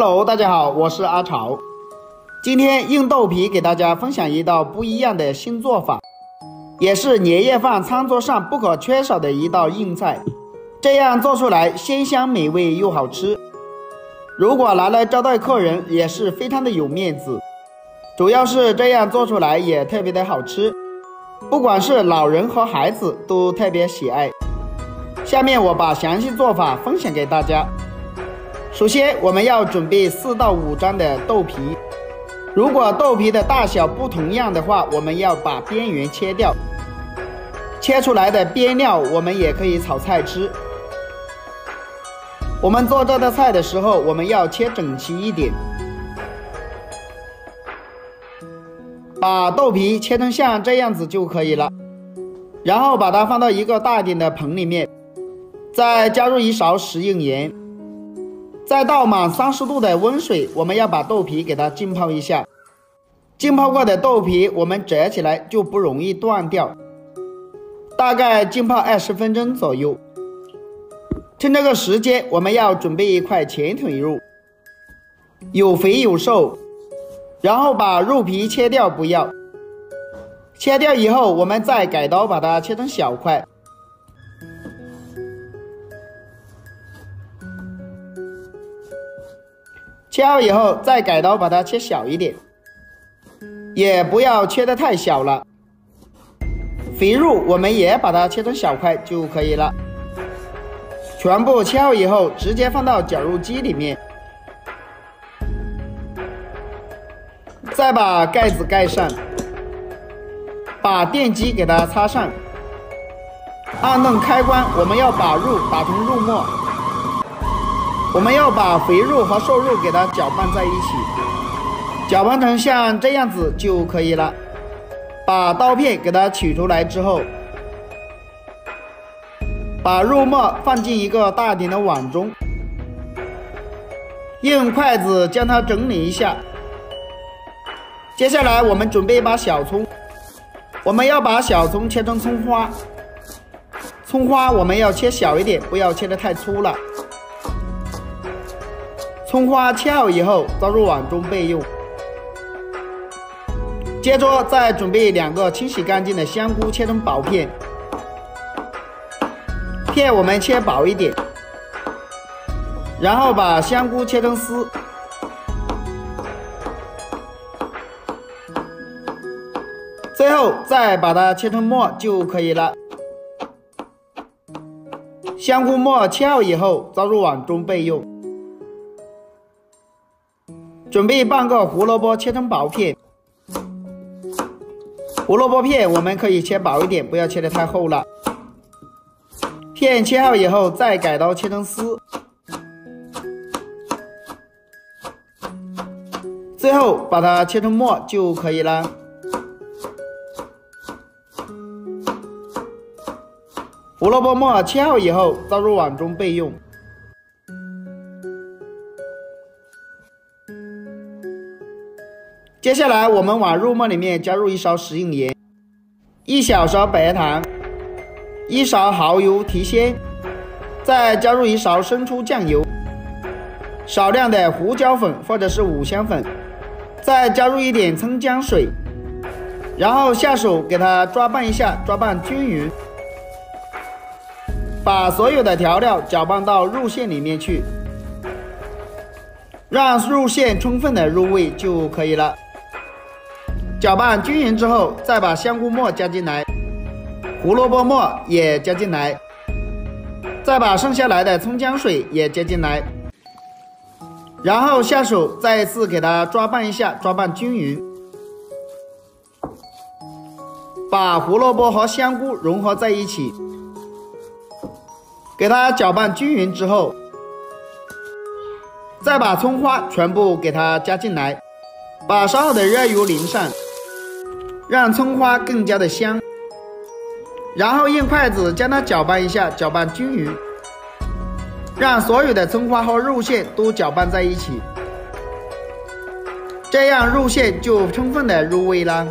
Hello， 大家好，我是阿潮。今天硬豆皮给大家分享一道不一样的新做法，也是年夜饭餐桌上不可缺少的一道硬菜。这样做出来鲜香美味又好吃，如果拿来招待客人也是非常的有面子。主要是这样做出来也特别的好吃，不管是老人和孩子都特别喜爱。下面我把详细做法分享给大家。首先，我们要准备4到5张的豆皮。如果豆皮的大小不同样的话，我们要把边缘切掉。切出来的边料我们也可以炒菜吃。我们做这道菜的时候，我们要切整齐一点，把豆皮切成像这样子就可以了。然后把它放到一个大一点的盆里面，再加入1勺食用盐。再倒满30度的温水，我们要把豆皮给它浸泡一下。浸泡过的豆皮我们折起来就不容易断掉。大概浸泡20分钟左右。趁这个时间，我们要准备一块前腿肉，有肥有瘦，然后把肉皮切掉不要。切掉以后，我们再改刀把它切成小块。切好以后，再改刀把它切小一点，也不要切得太小了。肥肉我们也把它切成小块就可以了。全部切好以后，直接放到绞肉机里面，再把盖子盖上，把电极给它插上，按动开关，我们要把肉打成肉末。我们要把肥肉和瘦肉给它搅拌在一起，搅拌成像这样子就可以了。把刀片给它取出来之后，把肉末放进一个大点的碗中，用筷子将它整理一下。接下来我们准备一把小葱，我们要把小葱切成葱花，葱花我们要切小一点，不要切得太粗了。葱花切好以后，倒入碗中备用。接着再准备2个清洗干净的香菇，切成薄片，片我们切薄一点，然后把香菇切成丝，最后再把它切成末就可以了。香菇末切好以后，倒入碗中备用。准备半个胡萝卜，切成薄片。胡萝卜片我们可以切薄一点，不要切得太厚了。片切好以后，再改刀切成丝。最后把它切成末就可以了。胡萝卜末切好以后，倒入碗中备用。接下来，我们往肉末里面加入1勺食用盐，1小勺白糖，1勺蚝油提鲜，再加入1勺生抽酱油，少量的胡椒粉或者是五香粉，再加入一点葱姜水，然后下手给它抓拌一下，抓拌均匀，把所有的调料搅拌到肉馅里面去，让肉馅充分的入味就可以了。搅拌均匀之后，再把香菇末加进来，胡萝卜末也加进来，再把剩下来的葱姜水也加进来，然后下手再次给它抓拌一下，抓拌均匀，把胡萝卜和香菇融合在一起，给它搅拌均匀之后，再把葱花全部给它加进来。把烧好的热油淋上，让葱花更加的香，然后用筷子将它搅拌一下，搅拌均匀，让所有的葱花和肉馅都搅拌在一起，这样肉馅就充分的入味啦。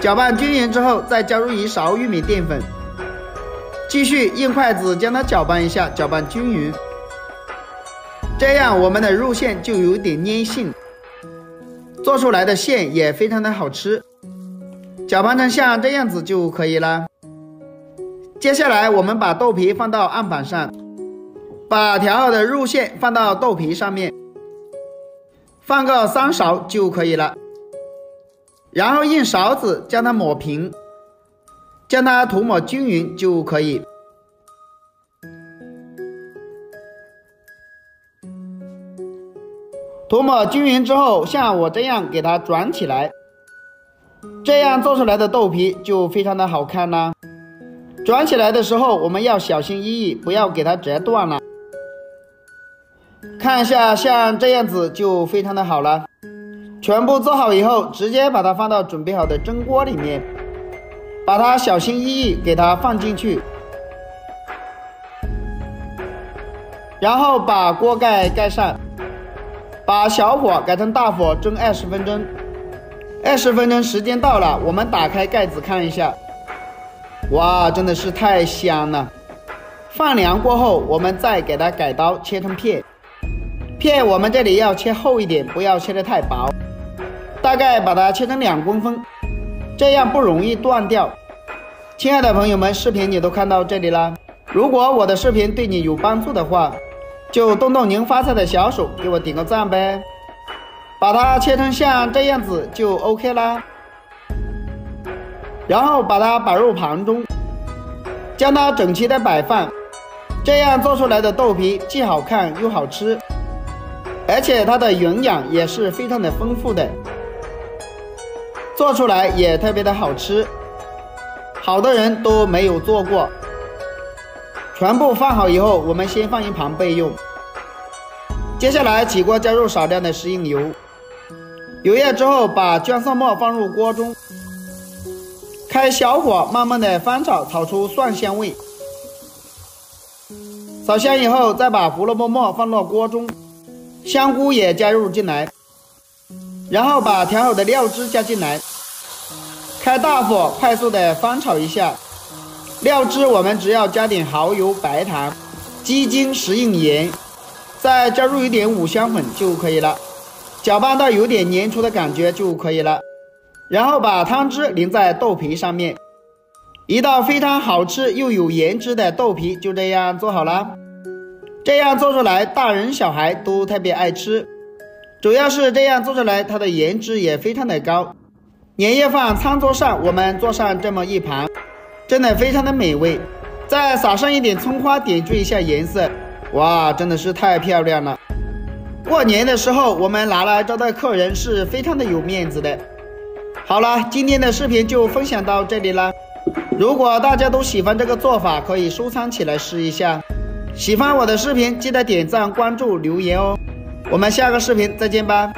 搅拌均匀之后，再加入1勺玉米淀粉，继续用筷子将它搅拌一下，搅拌均匀，这样我们的肉馅就有点粘性，做出来的馅也非常的好吃。搅拌成像这样子就可以了。接下来我们把豆皮放到案板上，把调好的肉馅放到豆皮上面，放个3勺就可以了。然后用勺子将它抹平，将它涂抹均匀就可以。 涂抹均匀之后，像我这样给它转起来，这样做出来的豆皮就非常的好看啦。转起来的时候，我们要小心翼翼，不要给它折断了。看一下，像这样子就非常的好了。全部做好以后，直接把它放到准备好的蒸锅里面，把它小心翼翼给它放进去，然后把锅盖盖上。 把小火改成大火蒸20分钟，20分钟时间到了，我们打开盖子看一下，哇，真的是太香了！放凉过后，我们再给它改刀切成片，片我们这里要切厚一点，不要切得太薄，大概把它切成2公分，这样不容易断掉。亲爱的朋友们，视频你都看到这里啦，如果我的视频对你有帮助的话， 就动动您发财的小手，给我点个赞呗！把它切成像这样子就 OK 啦。然后把它摆入盘中，将它整齐的摆放，这样做出来的豆皮既好看又好吃，而且它的营养也是非常的丰富的，做出来也特别的好吃，好多人都没有做过。 全部放好以后，我们先放一旁备用。接下来起锅，加入少量的食用油，油热之后，把姜蒜末放入锅中，开小火，慢慢的翻炒，炒出蒜香味。炒香以后，再把胡萝卜末放到锅中，香菇也加入进来，然后把调好的料汁加进来，开大火，快速的翻炒一下。 料汁我们只要加点蚝油、白糖、鸡精、食用盐，再加入一点五香粉就可以了，搅拌到有点粘稠的感觉就可以了。然后把汤汁淋在豆皮上面，一道非常好吃又有颜值的豆皮就这样做好了。这样做出来，大人小孩都特别爱吃，主要是这样做出来它的颜值也非常的高。年夜饭餐桌上，我们做上这么一盘。 真的非常的美味，再撒上一点葱花，点缀一下颜色，哇，真的是太漂亮了！过年的时候我们拿来招待客人是非常的有面子的。好了，今天的视频就分享到这里啦。如果大家都喜欢这个做法，可以收藏起来试一下。喜欢我的视频，记得点赞、关注、留言哦。我们下个视频再见吧。